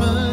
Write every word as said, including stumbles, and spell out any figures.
Christmas.